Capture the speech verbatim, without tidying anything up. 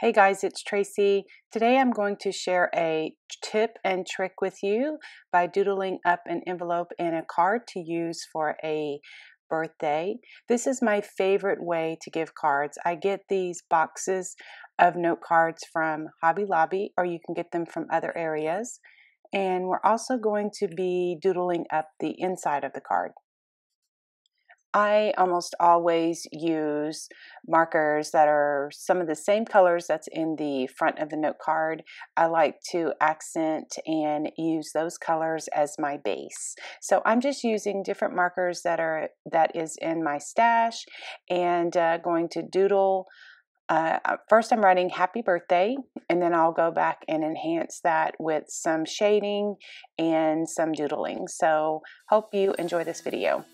Hey guys, it's Tracy. Today I'm going to share a tip and trick with you by doodling up an envelope and a card to use for a birthday. This is my favorite way to give cards. I get these boxes of note cards from Hobby Lobby, or you can get them from other areas. And we're also going to be doodling up the inside of the card. I almost always use markers that are some of the same colors that's in the front of the note card. I like to accent and use those colors as my base. So I'm just using different markers that are that is in my stash and uh, going to doodle. Uh, first I'm writing happy birthday, and then I'll go back and enhance that with some shading and some doodling. So hope you enjoy this video.